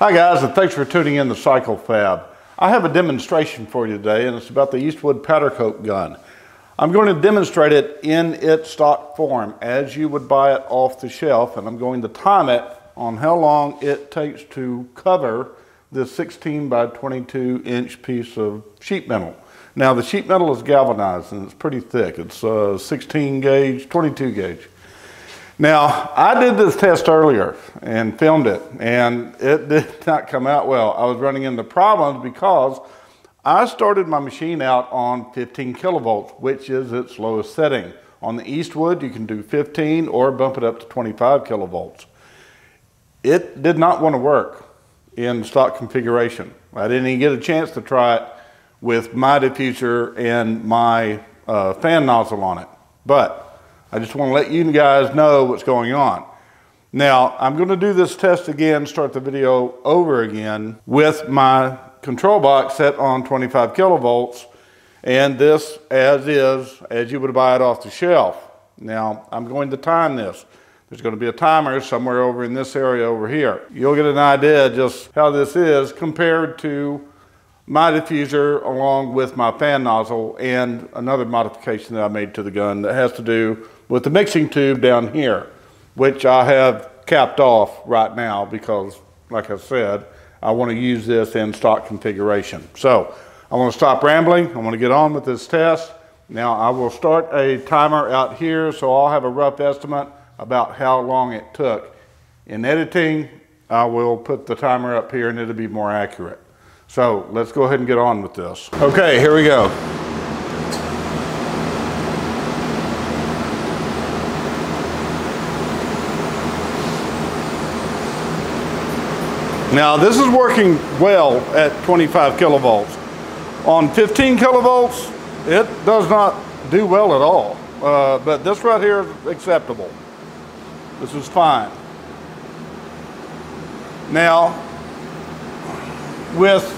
Hi guys, and thanks for tuning in to Cycle Fab. I have a demonstration for you today, and it's about the Eastwood powder coat gun. I'm going to demonstrate it in its stock form as you would buy it off the shelf, and I'm going to time it on how long it takes to cover this 16 by 22 inch piece of sheet metal. Now the sheet metal is galvanized and it's pretty thick. It's 16 gauge, 22 gauge. Now, I did this test earlier and filmed it, and it did not come out well. I was running into problems because I started my machine out on 15 kilovolts, which is its lowest setting. On the Eastwood, you can do 15 or bump it up to 25 kilovolts. It did not want to work in stock configuration. I didn't even get a chance to try it with my diffuser and my fan nozzle on it. But I just want to let you guys know what's going on. Now, I'm going to do this test again, start the video over again with my control box set on 25 kilovolts, and this as is, as you would buy it off the shelf. Now, I'm going to time this. There's going to be a timer somewhere over in this area over here. You'll get an idea just how this is compared to my diffuser along with my fan nozzle and another modification that I made to the gun that has to do with the mixing tube down here, which I have capped off right now because, like I said, I want to use this in stock configuration. So I want to stop rambling. I want to get on with this test. Now I will start a timer out here, so I'll have a rough estimate about how long it took. In editing, I will put the timer up here and it'll be more accurate. So let's go ahead and get on with this. Okay, here we go. Now this is working well at 25 kilovolts. On 15 kilovolts, it does not do well at all. But this right here is acceptable. This is fine. Now, with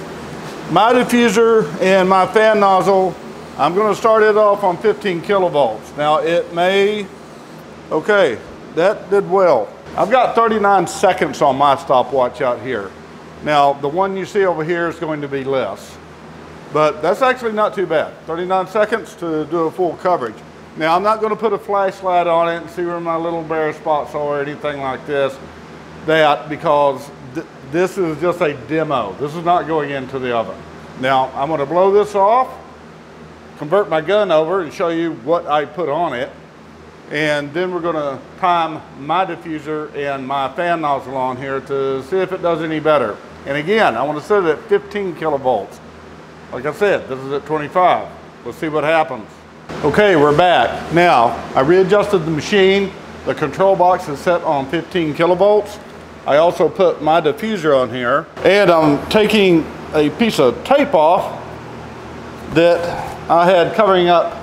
my diffuser and my fan nozzle, I'm going to start it off on 15 kilovolts. Now it may, okay, that did well. I've got 39 seconds on my stopwatch out here. Now, the one you see over here is going to be less, but that's actually not too bad. 39 seconds to do a full coverage. Now, I'm not going to put a flashlight on it and see where my little bare spots are or anything like that, because this is just a demo. This is not going into the oven. Now, I'm going to blow this off, convert my gun over, and show you what I put on it. And then we're gonna time my diffuser and my fan nozzle on here to see if it does any better. And again, I wanna set it at 15 kilovolts. Like I said, this is at 25. Let's see what happens. Okay, we're back. Now, I readjusted the machine. The control box is set on 15 kilovolts. I also put my diffuser on here, and I'm taking a piece of tape off that I had covering up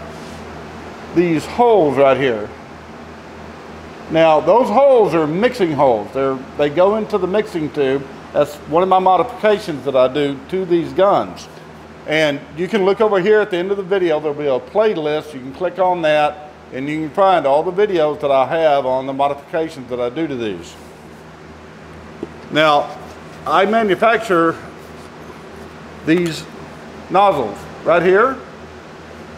these holes right here. Now those holes are mixing holes. They go into the mixing tube. That's one of my modifications that I do to these guns. And you can look over here at the end of the video, there'll be a playlist. You can click on that and you can find all the videos that I have on the modifications that I do to these. Now I manufacture these nozzles right here.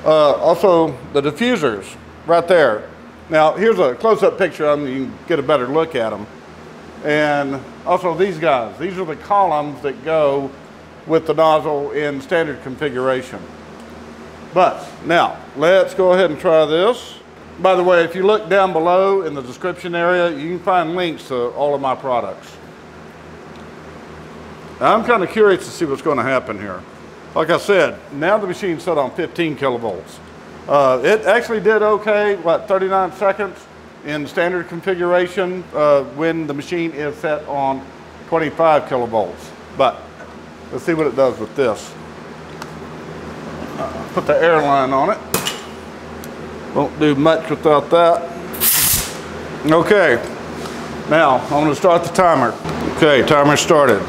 Also the diffusers right there. Now here's a close-up picture of them, you can get a better look at them. And also these guys, these are the columns that go with the nozzle in standard configuration. But now let's go ahead and try this. By the way, if you look down below in the description area, you can find links to all of my products. I'm kind of curious to see what's going to happen here. Like I said, now the machine's set on 15 kilovolts. It actually did okay, what, 39 seconds in standard configuration when the machine is set on 25 kilovolts. But let's see what it does with this. Put the airline on it. Won't do much without that. Okay, now I'm gonna start the timer. Okay, timer started.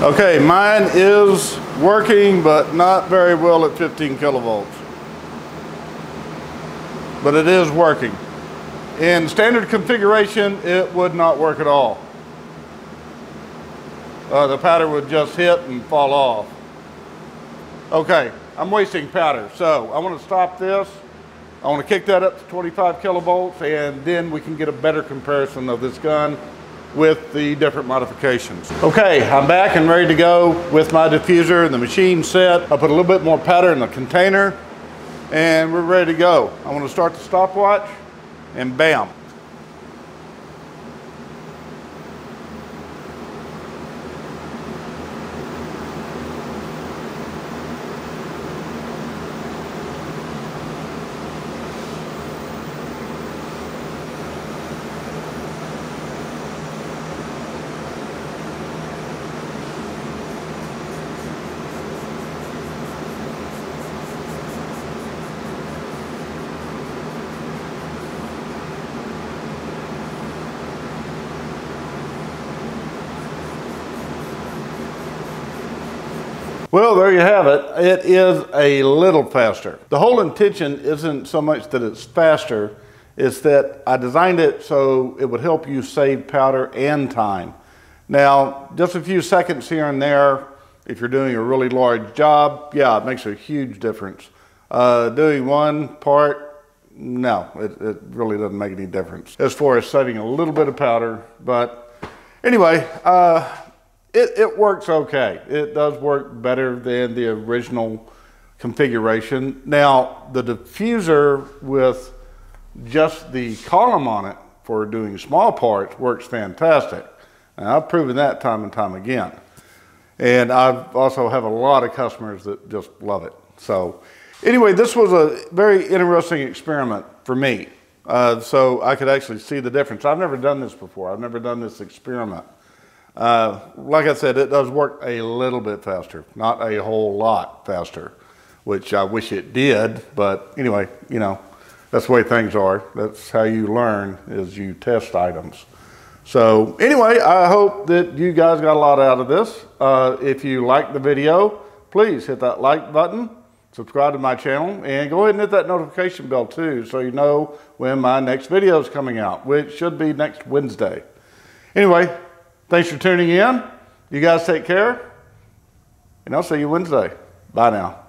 Okay, mine is working, but not very well at 15 kilovolts. But it is working. In standard configuration, it would not work at all. The powder would just hit and fall off. Okay, I'm wasting powder, so I want to stop this. I want to kick that up to 25 kilovolts, and then we can get a better comparison of this gun with the different modifications. Okay, I'm back and ready to go with my diffuser and the machine set. I put a little bit more powder in the container and we're ready to go. I want to start the stopwatch and bam. Well, there you have it. It is a little faster. The whole intention isn't so much that it's faster, it's that I designed it so it would help you save powder and time. Now, just a few seconds here and there, if you're doing a really large job, yeah, it makes a huge difference. Doing one part, no, it really doesn't make any difference as far as saving a little bit of powder. But anyway, it works okay. It does work better than the original configuration. Now, the diffuser with just the column on it for doing small parts works fantastic. And I've proven that time and time again. And I also have a lot of customers that just love it. So anyway, this was a very interesting experiment for me. So I could actually see the difference. I've never done this before. I've never done this experiment. Like I said, it does work a little bit faster, not a whole lot faster, which I wish it did. But anyway, you know, that's the way things are. That's how you learn, is you test items. So anyway, I hope that you guys got a lot out of this. If you like the video, please hit that like button, subscribe to my channel, and go ahead and hit that notification bell too, so you know when my next video is coming out, which should be next Wednesday. Anyway, thanks for tuning in. You guys take care, and I'll see you Wednesday. Bye now.